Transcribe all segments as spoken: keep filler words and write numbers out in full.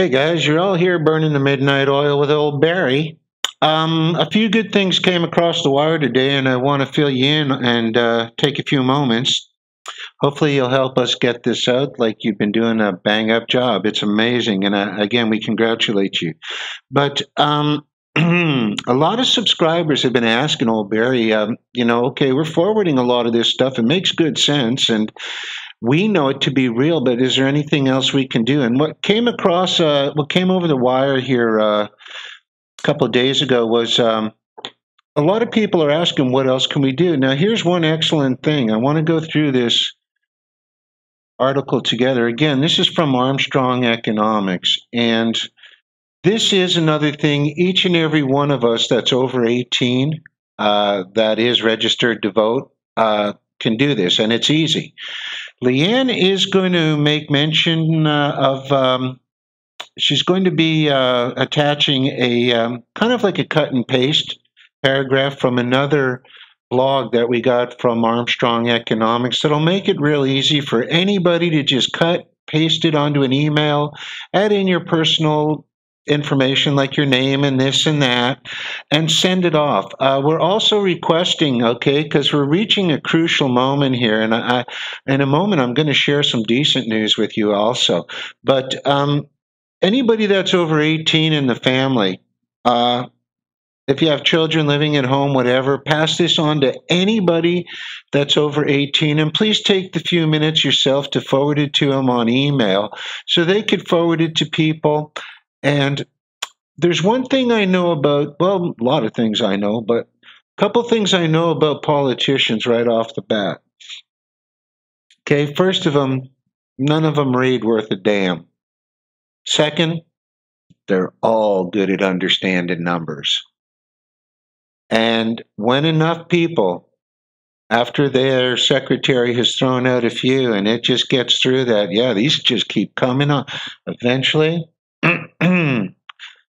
Hey guys, you're all here burning the midnight oil with old Barry. Um, a few good things came across the wire today, and I want to fill you in and uh, take a few moments. Hopefully you'll help us get this out like you've been doing a bang-up job. It's amazing, and uh, again, we congratulate you. But um, a lot of subscribers have been asking old Barry, um, you know, okay, we're forwarding a lot of this stuff. It makes good sense, and we know it to be real, but is there anything else we can do? And what came across, uh, what came over the wire here uh, a couple of days ago was um, a lot of people are asking, what else can we do? Now, here's one excellent thing. I want to go through this article together. Again, this is from Armstrong Economics, and this is another thing each and every one of us that's over eighteen uh, that is registered to vote uh, can do this, and it's easy. Leanne is going to make mention uh, of, um, she's going to be uh, attaching a um, kind of like a cut and paste paragraph from another blog that we got from Armstrong Economics that'll make it real easy for anybody to just cut, paste it onto an email, add in your personal information like your name and this and that, and send it off. Uh, we're also requesting, okay, because we're reaching a crucial moment here, and I, I, in a moment I'm going to share some decent news with you also. But um, anybody that's over eighteen in the family, uh, if you have children living at home, whatever, pass this on to anybody that's over eighteen. And please take the few minutes yourself to forward it to them on email so they could forward it to people. And there's one thing I know about, well, a lot of things I know, but a couple things I know about politicians right off the bat. Okay, first of them, none of them read worth a damn. Second, they're all good at understanding numbers. And when enough people, after their secretary has thrown out a few and it just gets through that, yeah, these just keep coming on. Eventually,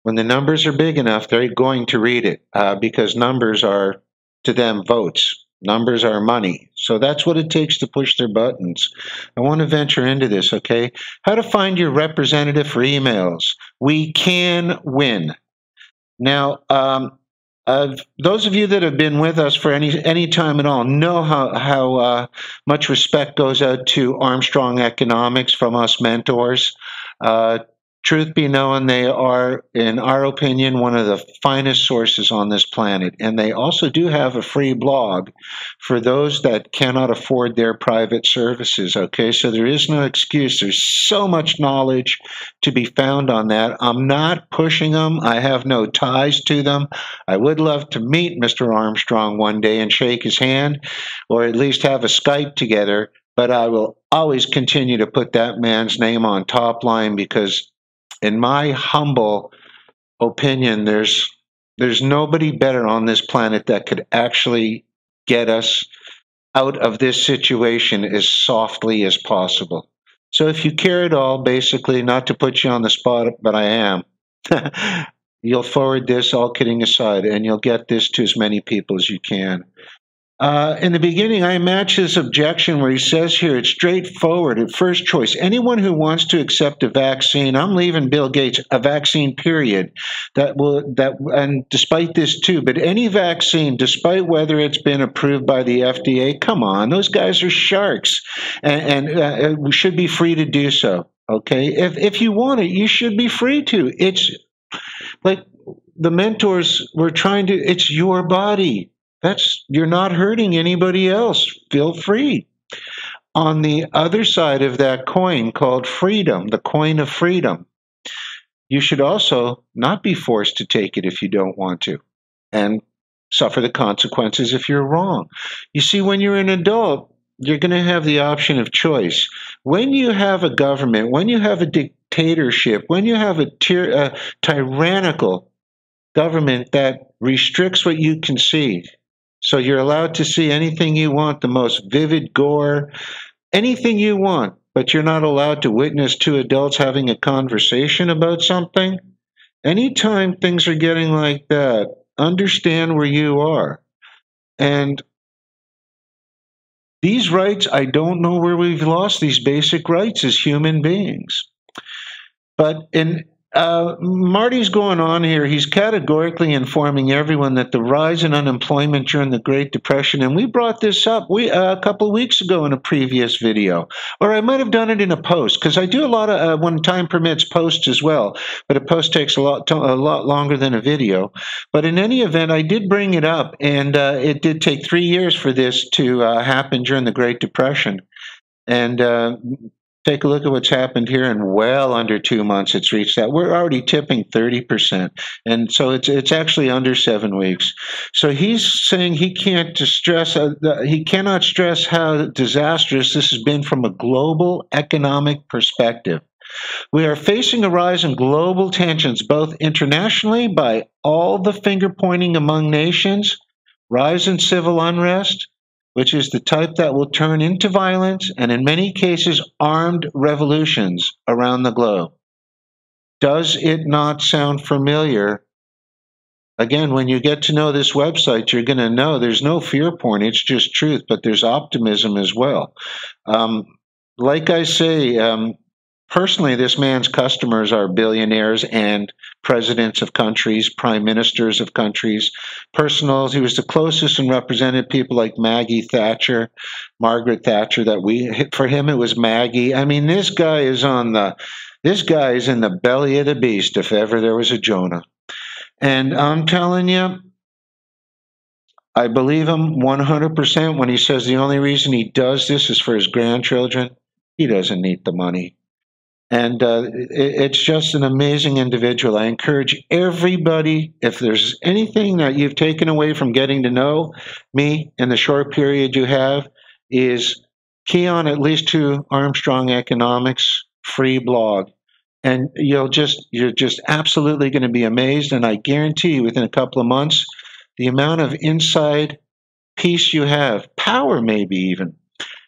when the numbers are big enough, they're going to read it uh, because numbers are, to them, votes. Numbers are money. So that's what it takes to push their buttons. I want to venture into this, okay? How to find your representative for emails. We can win. Now, um, uh, those of you that have been with us for any any time at all know how, how uh, much respect goes out to Armstrong Economics from us mentors. Uh, Truth be known, they are, in our opinion, one of the finest sources on this planet. And they also do have a free blog for those that cannot afford their private services, okay? So there is no excuse. There's so much knowledge to be found on that. I'm not pushing them. I have no ties to them. I would love to meet Mister Armstrong one day and shake his hand, or at least have a Skype together. But I will always continue to put that man's name on top line because, in my humble opinion, there's there's nobody better on this planet that could actually get us out of this situation as softly as possible. So if you care at all, basically, not to put you on the spot, but I am, you'll forward this, all kidding aside, and you'll get this to as many people as you can. Uh, in the beginning, I match his objection where he says here, it's straightforward at first choice. Anyone who wants to accept a vaccine, I'm leaving Bill Gates, a vaccine period, that will, that, and despite this too, but any vaccine, despite whether it's been approved by the F D A, come on, those guys are sharks and, and uh, we should be free to do so, okay? If, if you want it, you should be free to. It's like the mentors were trying to, it's your body. That's, you're not hurting anybody else. Feel free. On the other side of that coin called freedom, the coin of freedom, you should also not be forced to take it if you don't want to and suffer the consequences if you're wrong. You see, when you're an adult, you're going to have the option of choice. When you have a government, when you have a dictatorship, when you have a, tyr a tyrannical government that restricts what you can see, so you're allowed to see anything you want, the most vivid gore, anything you want, but you're not allowed to witness two adults having a conversation about something. Anytime things are getting like that, understand where you are. And these rights, I don't know where we've lost these basic rights as human beings. But in Uh, Marty's going on here. He's categorically informing everyone that the rise in unemployment during the Great Depression, and we brought this up we, uh, a couple of weeks ago in a previous video, or I might have done it in a post, because I do a lot of, uh, when time permits, posts as well, but a post takes a lot, to, a lot longer than a video. But in any event, I did bring it up, and uh, it did take three years for this to uh, happen during the Great Depression. And uh, take a look at what's happened here, and well under two months it's reached that. We're already tipping thirty percent, and so it's it's actually under seven weeks. So he's saying he can't stress uh, he cannot stress how disastrous this has been from a global economic perspective. We are facing a rise in global tensions, both internationally by all the finger-pointing among nations, rise in civil unrest, which is the type that will turn into violence and, in many cases, armed revolutions around the globe. Does it not sound familiar? Again, when you get to know this website, you're going to know there's no fear porn. It's just truth, but there's optimism as well. Um, like I say, um, personally, this man's customers are billionaires and presidents of countries, prime ministers of countries, personals. He was the closest and represented people like Maggie Thatcher, Margaret Thatcher, that we, for him, it was Maggie. I mean, this guy is on the, this guy is in the belly of the beast, if ever there was a Jonah. And I'm telling you, I believe him one hundred percent when he says the only reason he does this is for his grandchildren. He doesn't need the money. And uh, it's just an amazing individual. I encourage everybody, if there's anything that you've taken away from getting to know me in the short period you have, is key on at least to Armstrong Economics free blog. And you'll just, you're just absolutely going to be amazed. And I guarantee you within a couple of months, the amount of inside peace you have, power maybe even,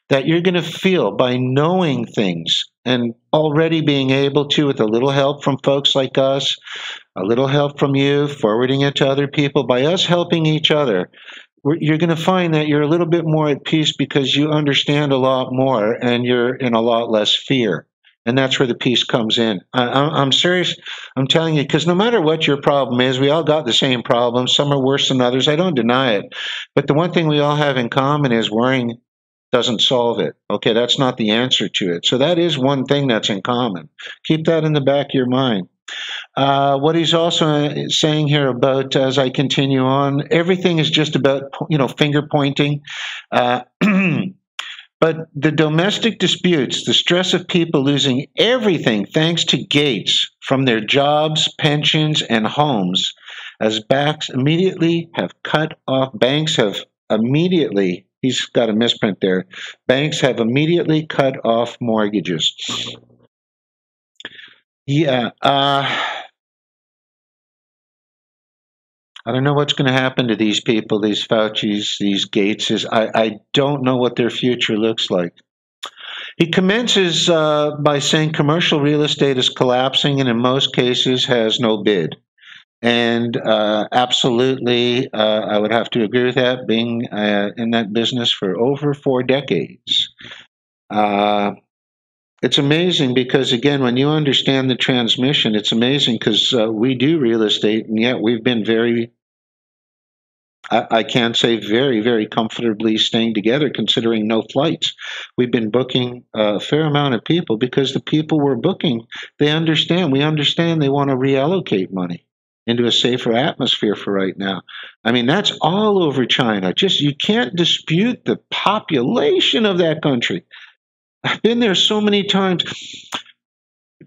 that you're going to feel by knowing things and already being able to, with a little help from folks like us, a little help from you, forwarding it to other people, by us helping each other, you're going to find that you're a little bit more at peace because you understand a lot more and you're in a lot less fear. And that's where the peace comes in. I, I'm serious. I'm telling you, because no matter what your problem is, we all got the same problem. Some are worse than others. I don't deny it. But the one thing we all have in common is worrying doesn't solve it. Okay, that's not the answer to it. So that is one thing that's in common. Keep that in the back of your mind. Uh, what he's also saying here about, as I continue on, everything is just about, you know, finger pointing. Uh, but the domestic disputes, the stress of people losing everything thanks to Gates, from their jobs, pensions, and homes, as banks immediately have cut off, banks have immediately He's got a misprint there. Banks have immediately cut off mortgages. Yeah. Uh, I don't know what's going to happen to these people, these Fauci's, these Gateses. I, I don't know what their future looks like. He commences uh, by saying commercial real estate is collapsing and in most cases has no bid. And uh, absolutely, uh, I would have to agree with that, being uh, in that business for over four decades. Uh, it's amazing because, again, when you understand the transmission, it's amazing because uh, we do real estate, and yet we've been very, I, I can say very, very comfortably staying together considering no flights. We've been booking a fair amount of people because the people we're booking, they understand. We understand they want to reallocate money into a safer atmosphere for right now. I mean, that's all over China. Just, you can't dispute the population of that country. I've been there so many times.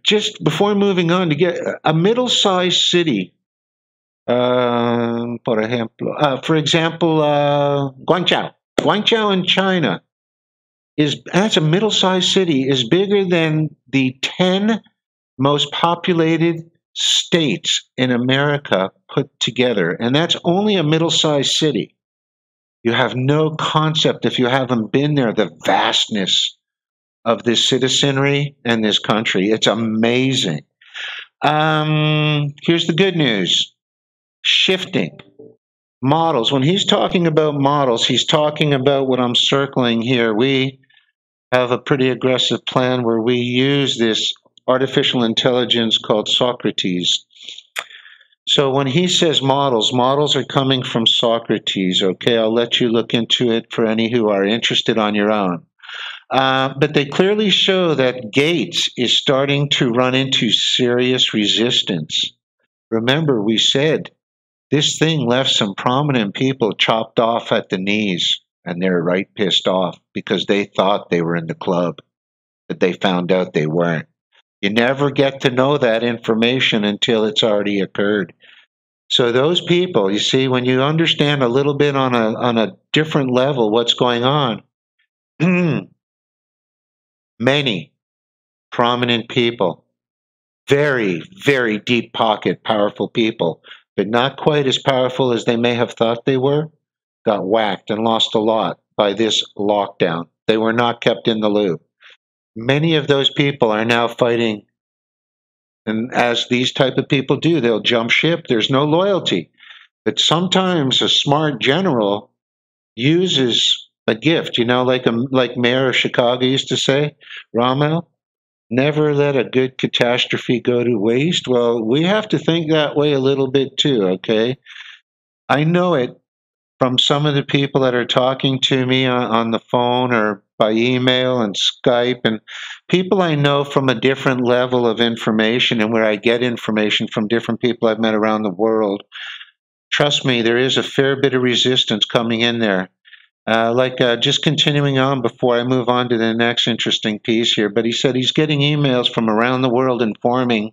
Just before moving on, to get a middle-sized city, uh, por ejemplo, uh, for example, uh, Guangzhou. Guangzhou in China, is that's a middle-sized city, is bigger than the ten most populated states in America put together, and that's only a middle-sized city. You have no concept, if you haven't been there, the vastness of this citizenry and this country. It's amazing. Um, here's the good news. Shifting models. When he's talking about models, he's talking about what I'm circling here. We have a pretty aggressive plan where we use this artificial intelligence called Socrates. So when he says models, models are coming from Socrates, okay? I'll let you look into it for any who are interested on your own. Uh, but they clearly show that Gates is starting to run into serious resistance. Remember, we said this thing left some prominent people chopped off at the knees, and they're right pissed off because they thought they were in the club, but they found out they weren't. You never get to know that information until it's already occurred. So those people, you see, when you understand a little bit on a, on a different level what's going on, many prominent people, very, very deep pocket, powerful people, but not quite as powerful as they may have thought they were, got whacked and lost a lot by this lockdown. They were not kept in the loop. Many of those people are now fighting, and as these type of people do, they'll jump ship. There's no loyalty. But sometimes a smart general uses a gift, you know, like a, like Mayor of Chicago used to say, Rommel, never let a good catastrophe go to waste. Well, we have to think that way a little bit too, okay? I know it from some of the people that are talking to me on, on the phone or by email and Skype, and people I know from a different level of information and where I get information from different people I've met around the world. Trust me, there is a fair bit of resistance coming in there. Uh, like uh, just continuing on before I move on to the next interesting piece here, but he said he's getting emails from around the world informing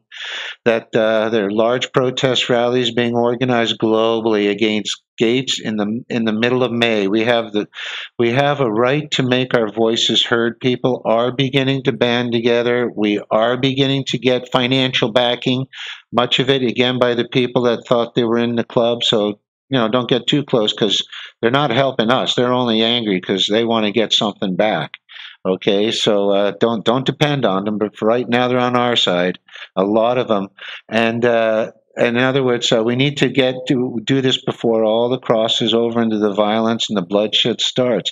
that uh, there are large protest rallies being organized globally against Gates in the in the middle of May. We have the we have a right to make our voices heard. People are beginning to band together. We are beginning to get financial backing, much of it again by the people that thought they were in the club. So, you know, don't get too close because they're not helping us. They're only angry because they want to get something back. Okay, so uh, don't don't depend on them. But for right now, they're on our side, a lot of them. And uh, in other words, uh, we need to get to do this before all the crosses over into the violence and the bloodshed starts.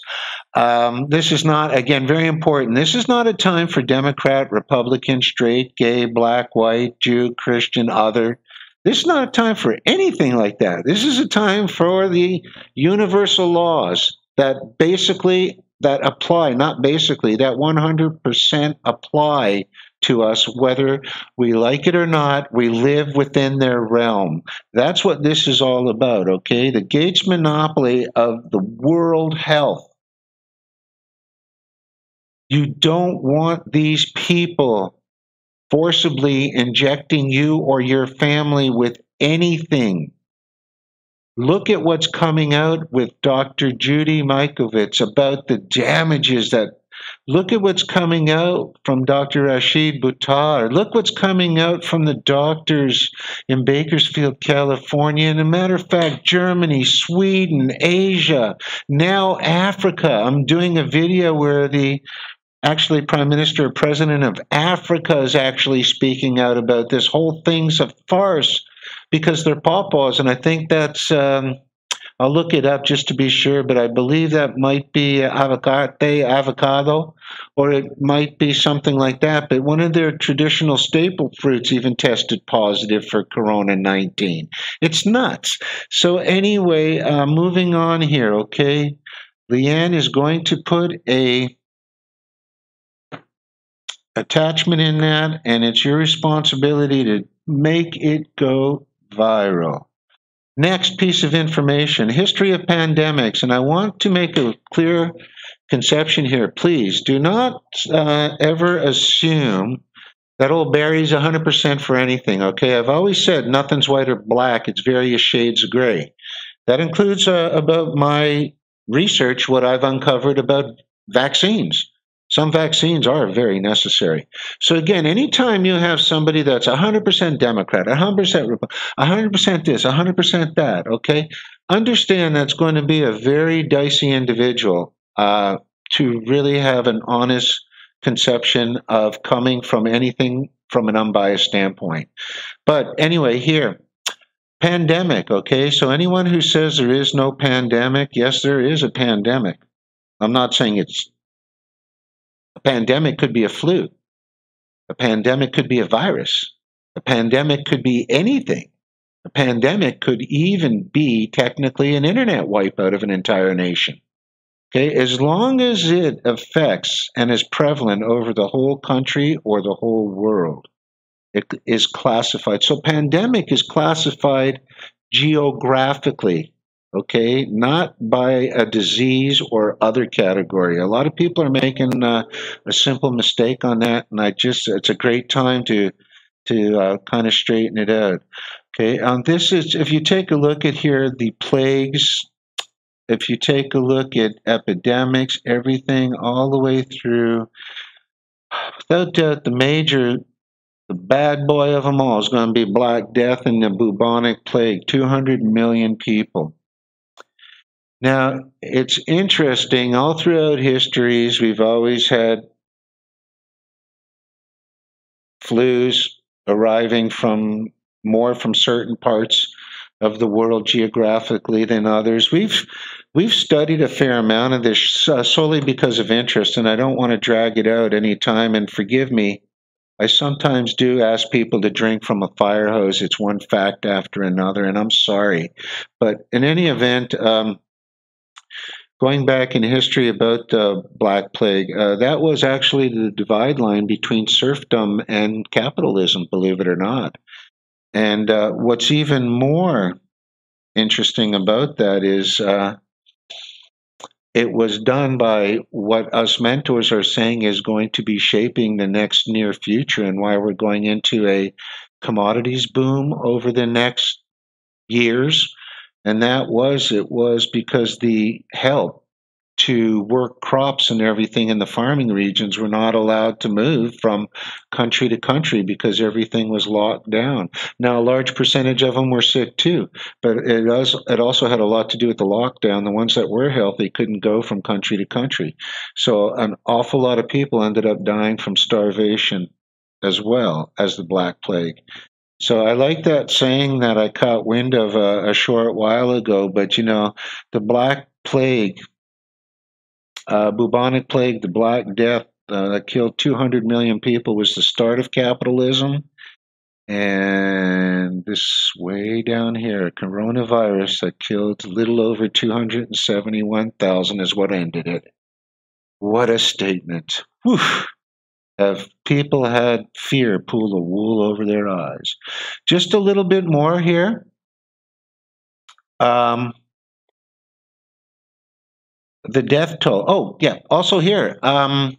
Um, this is not, again, very important. This is not a time for Democrat, Republican, straight, gay, black, white, Jew, Christian, other. This is not a time for anything like that. This is a time for the universal laws that basically, that apply, not basically, that one hundred percent apply to us, whether we like it or not. We live within their realm. That's what this is all about, okay? The Gates monopoly of the world health. You don't want these people forcibly injecting you or your family with anything. Look at what's coming out with Doctor Judy Mikovits about the damages that, look at what's coming out from Doctor Rashid Buttar. Look what's coming out from the doctors in Bakersfield, California, and as a matter of fact, Germany, Sweden, Asia, now Africa. I'm doing a video where the Actually, Prime Minister or President of Africa is actually speaking out about this. Whole thing's a farce because they're pawpaws, and I think that's, um, I'll look it up just to be sure, but I believe that might be avocate, avocado, or it might be something like that. But one of their traditional staple fruits even tested positive for corona nineteen. It's nuts. So anyway, uh, moving on here, okay? Leanne is going to put a attachment in that, and it's your responsibility to make it go viral. Next piece of information, history of pandemics, and I want to make a clear conception here. Please do not uh, ever assume that old Barry's one hundred percent for anything, okay? I've always said nothing's white or black, it's various shades of gray. That includes uh, about my research, what I've uncovered about vaccines. Some vaccines are very necessary. So again, anytime you have somebody that's one hundred percent Democrat, one hundred percent one hundred percent this, one hundred percent that, okay, understand that's going to be a very dicey individual uh, to really have an honest conception of coming from anything from an unbiased standpoint. But anyway, here, pandemic, okay? So anyone who says there is no pandemic, yes, there is a pandemic. I'm not saying it's... A pandemic could be a flu. A pandemic could be a virus. A pandemic could be anything. A pandemic could even be technically an internet wipeout of an entire nation. Okay, as long as it affects and is prevalent over the whole country or the whole world, it is classified. So pandemic is classified geographically, okay, not by a disease or other category. A lot of people are making uh, a simple mistake on that, and I just it's a great time to to uh, kind of straighten it out. Okay, um, this is, if you take a look at here, the plagues, if you take a look at epidemics, everything all the way through, without doubt, the major, the bad boy of them all is going to be Black Death and the bubonic plague, two hundred million people. Now, it's interesting, all throughout histories, we've always had flus arriving from more from certain parts of the world geographically than others. We've we've studied a fair amount of this uh, solely because of interest, and I don't want to drag it out any time, and forgive me, I sometimes do ask people to drink from a fire hose. It's one fact after another, and I'm sorry. But in any event, um, going back in history about the Black Plague, uh, that was actually the divide line between serfdom and capitalism, believe it or not. And uh, what's even more interesting about that is uh, it was done by what us mentors are saying is going to be shaping the next near future and why we're going into a commodities boom over the next years. And that was, it was because the help to work crops and everything in the farming regions were not allowed to move from country to country because everything was locked down. Now, a large percentage of them were sick too, but it also, it also had a lot to do with the lockdown. The ones that were healthy couldn't go from country to country. So an awful lot of people ended up dying from starvation as well as the Black Plague. So I like that saying that I caught wind of a, a short while ago, but you know, the Black Plague, Uh, bubonic plague, the Black Death uh, that killed two hundred million people was the start of capitalism. And this way down here, coronavirus that killed a little over two hundred seventy-one thousand is what ended it. What a statement. Whew. Have people had fear pull the wool over their eyes? Just a little bit more here. Um... The death toll. Oh, yeah. Also here, um,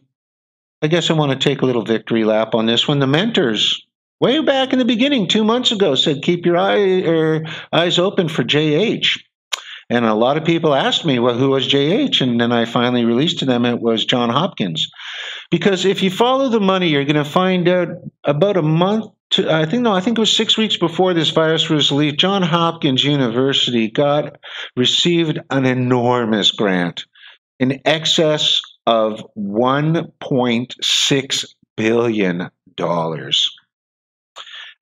I guess I want to take a little victory lap on this one. The mentors, way back in the beginning, two months ago, said keep your eye or eyes open for J H. And a lot of people asked me, well, who was J H? And then I finally released to them it was Johns Hopkins. Because if you follow the money, you're going to find out about a month to, I think, no, I think it was six weeks before this virus was released, Johns Hopkins University got received an enormous grant. In excess of one point six billion dollars.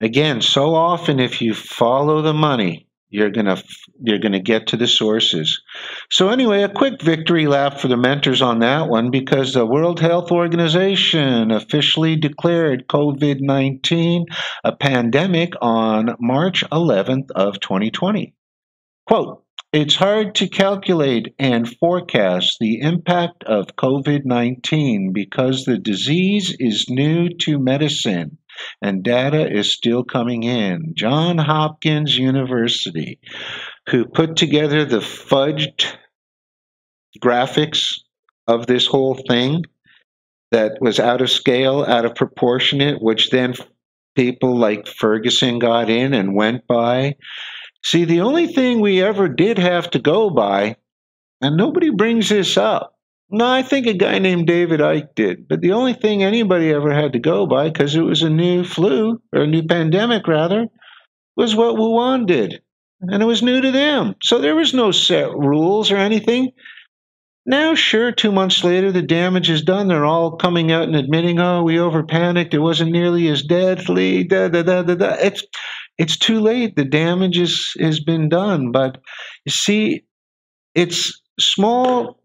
Again, so often if you follow the money, you're gonna you're gonna get to the sources. So anyway, a quick victory lap for the mentors on that one, because the World Health Organization officially declared COVID nineteen a pandemic on March eleventh of twenty twenty. Quote, "It's hard to calculate and forecast the impact of COVID nineteen because the disease is new to medicine and data is still coming in." Johns Hopkins University, who put together the fudged graphics of this whole thing that was out of scale, out of proportionate, which then people like Ferguson got in and went by. See, the only thing we ever did have to go by, and nobody brings this up. No, I think a guy named David Icke did, but the only thing anybody ever had to go by, because it was a new flu, or a new pandemic rather, was what Wuhan did. And it was new to them. So there was no set rules or anything. Now, sure, two months later, the damage is done. They're all coming out and admitting, oh, we over-panicked. It wasn't nearly as deadly, da-da-da-da-da. It's... It's too late. The damage is, has been done. But you see, it's small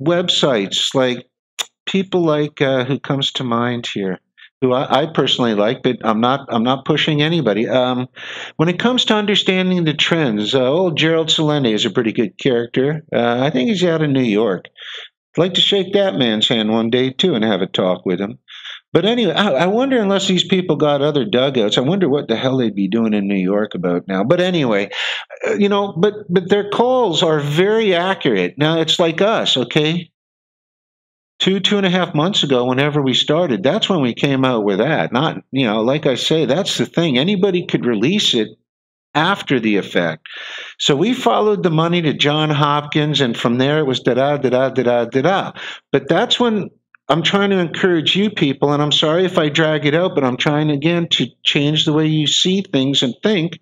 websites like people like uh, who comes to mind here, who I, I personally like, but I'm not I'm not pushing anybody. Um, when it comes to understanding the trends, uh, old Gerald Celente is a pretty good character. Uh, I think he's out of New York. I'd like to shake that man's hand one day, too, and have a talk with him. But anyway, I, I wonder, unless these people got other dugouts, I wonder what the hell they'd be doing in New York about now. But anyway, uh, you know, but, but their calls are very accurate. Now, it's like us, okay? Two, two and a half months ago, whenever we started, that's when we came out with that. Not, you know, like I say, that's the thing. Anybody could release it after the effect. So we followed the money to Johns Hopkins, and from there it was da-da, da-da, da-da, da-da. But that's when I'm trying to encourage you people, and I'm sorry if I drag it out, but I'm trying, again, to change the way you see things and think.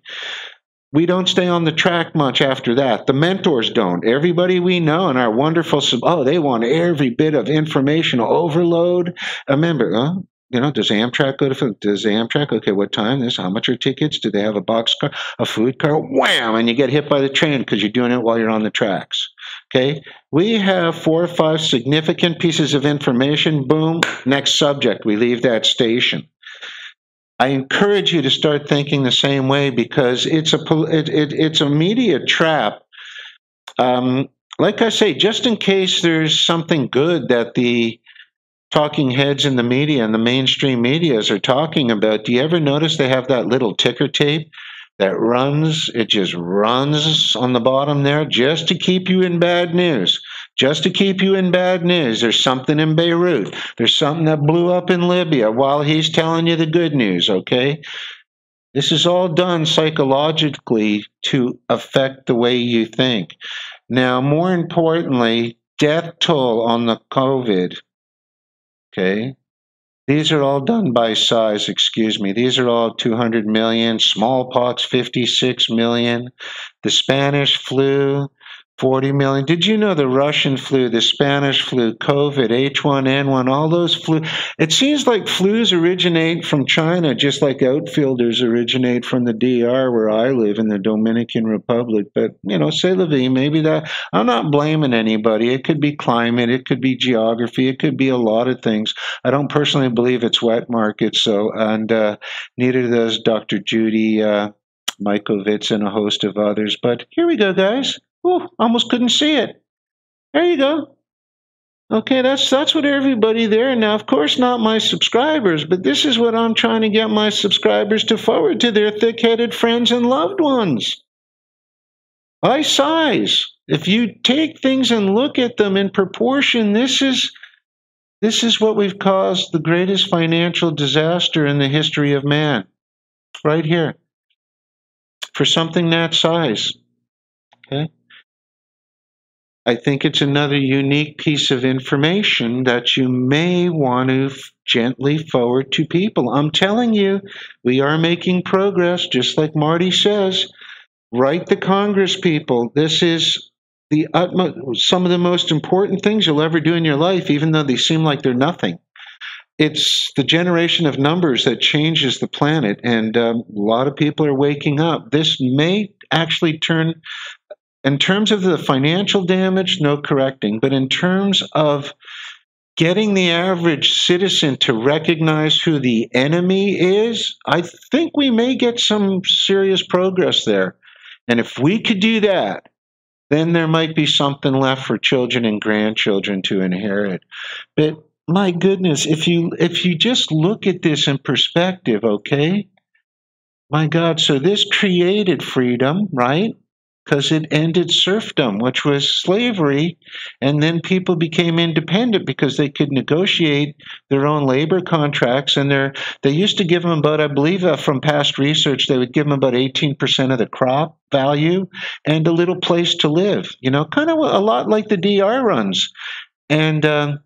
We don't stay on the track much after that. The mentors don't. Everybody we know and our wonderful sub- oh, they want every bit of information overload. Remember, huh? You know, does Amtrak go to? Does Amtrak? Okay, what time is? How much are tickets? Do they have a box car, a food car? Wham! And you get hit by the train because you're doing it while you're on the tracks. Okay, we have four or five significant pieces of information. Boom! Next subject. We leave that station. I encourage you to start thinking the same way, because it's a it, it, it's a media trap. Um, like I say, just in case there's something good that the talking heads in the media and the mainstream medias are talking about, do you ever notice they have that little ticker tape that runs? It just runs on the bottom there just to keep you in bad news. Just to keep you in bad news. There's something in Beirut. There's something that blew up in Libya while he's telling you the good news, okay? This is all done psychologically to affect the way you think. Now, more importantly, death toll on the COVID, okay? These are all done by size, excuse me. These are all two hundred million, smallpox, fifty-six million, the Spanish flu, forty million. Did you know the Russian flu, the Spanish flu, COVID, H one N one, all those flu? It seems like flus originate from China, just like outfielders originate from the D R where I live in the Dominican Republic. But, you know, c'est la vie, maybe that, I'm not blaming anybody. It could be climate, it could be geography, it could be a lot of things. I don't personally believe it's wet markets, so, and uh, neither does Doctor Judy uh, Mikovits and a host of others. But here we go, guys. Ooh, almost couldn't see it. There you go. Okay, that's that's what everybody there. Now, of course, not my subscribers, but this is what I'm trying to get my subscribers to forward to their thick-headed friends and loved ones. By size, if you take things and look at them in proportion, this is this is what we've caused the greatest financial disaster in the history of man. Right here. For something that size. Okay? I think it's another unique piece of information that you may want to f- gently forward to people. I'm telling you, we are making progress, just like Marty says. Write the Congress people. This is the utmost, some of the most important things you'll ever do in your life, even though they seem like they're nothing. It's the generation of numbers that changes the planet, and um, a lot of people are waking up. This may actually turn... In terms of the financial damage, no correcting, but in terms of getting the average citizen to recognize who the enemy is, I think we may get some serious progress there. And if we could do that, then there might be something left for children and grandchildren to inherit. But my goodness, if you if you just look at this in perspective, okay? My God, so this created freedom, right? Because it ended serfdom, which was slavery, and then people became independent because they could negotiate their own labor contracts. And their, they used to give them about, I believe uh, from past research, they would give them about eighteen percent of the crop value and a little place to live, you know, kind of a lot like the D R runs. And uh,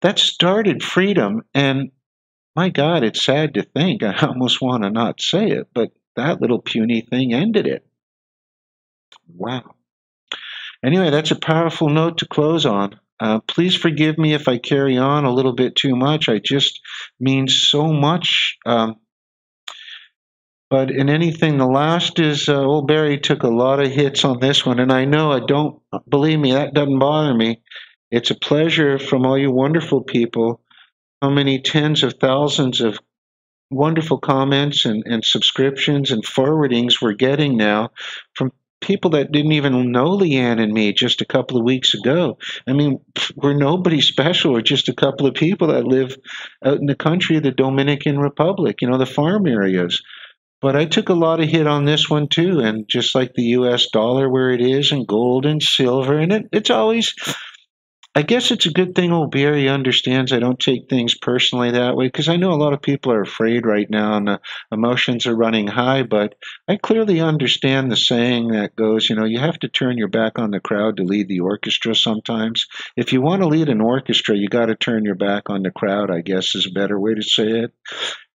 that started freedom. And my God, it's sad to think. I almost want to not say it, but that little puny thing ended it. Wow. Anyway, that's a powerful note to close on. Uh, please forgive me if I carry on a little bit too much. I just mean so much. Um, but in anything, the last is uh, old Barry took a lot of hits on this one. And I know I don't, believe me, that doesn't bother me. It's a pleasure from all you wonderful people how many tens of thousands of wonderful comments and, and subscriptions and forwardings we're getting now from people that didn't even know Leanne and me just a couple of weeks ago. I mean, we're nobody special. We're just a couple of people that live out in the country of the Dominican Republic, you know, the farm areas. But I took a lot of hit on this one too. And just like the U S dollar where it is, and gold and silver, and it, it's always, I guess it's a good thing O'Berry understands I don't take things personally that way, because I know a lot of people are afraid right now and the emotions are running high, but I clearly understand the saying that goes, you know, you have to turn your back on the crowd to lead the orchestra sometimes. If you want to lead an orchestra, you got to turn your back on the crowd, I guess is a better way to say it.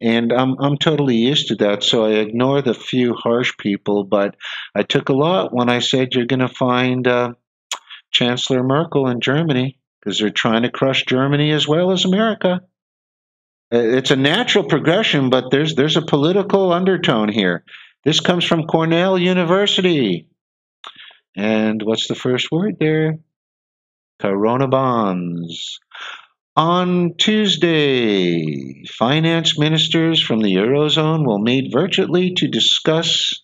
And I'm, I'm totally used to that, so I ignore the few harsh people, but I took a lot when I said you're going to find uh, Chancellor Merkel in Germany, because they're trying to crush Germany as well as America. It's a natural progression, but there's there's a political undertone here. This comes from Cornell University. And what's the first word there? Corona bonds. On Tuesday, finance ministers from the Eurozone will meet virtually to discuss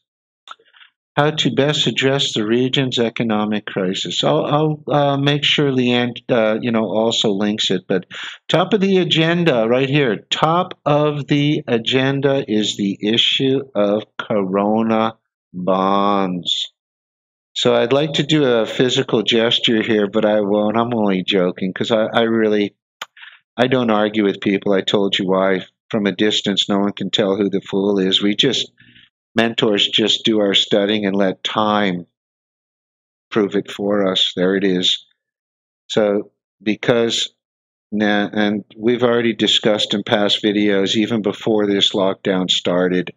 how to best address the region's economic crisis. I'll, I'll uh, make sure Leanne, uh, you know, also links it. But top of the agenda, right here, top of the agenda is the issue of Corona bonds. So I'd like to do a physical gesture here, but I won't. I'm only joking, because I, I really, I don't argue with people. I told you why. From a distance, no one can tell who the fool is. We just... Mentors just do our studying and let time prove it for us. There it is. So because, now, and we've already discussed in past videos, even before this lockdown started,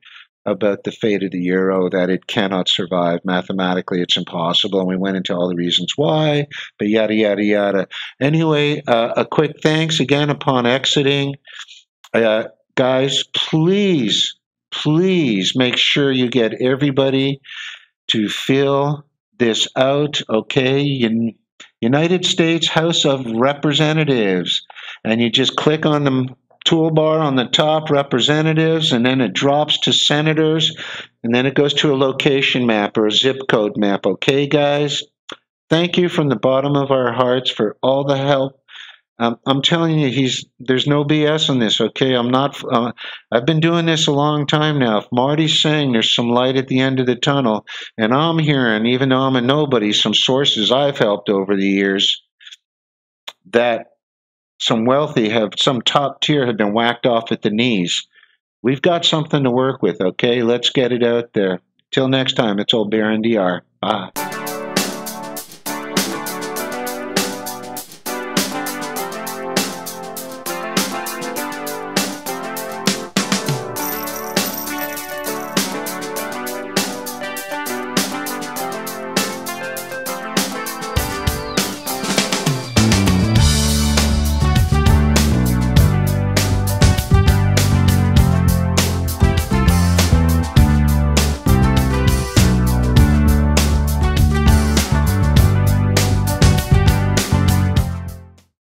about the fate of the euro, that it cannot survive. Mathematically, it's impossible. And we went into all the reasons why, but yada, yada, yada. Anyway, uh, a quick thanks again upon exiting. Uh, guys, please... Please make sure you get everybody to fill this out, okay? In United States House of Representatives, and you just click on the toolbar on the top, Representatives, and then it drops to Senators, and then it goes to a location map or a zip code map, okay, guys? Thank you from the bottom of our hearts for all the help. Um, I'm telling you, he's there's no B S on this, okay? I'm not, uh, I've been doing this a long time now. If Marty's saying there's some light at the end of the tunnel, and I'm hearing, even though I'm a nobody, some sources I've helped over the years, that some wealthy have, some top tier have been whacked off at the knees. We've got something to work with, okay? Let's get it out there. Till next time, it's old Baron D R. Bye.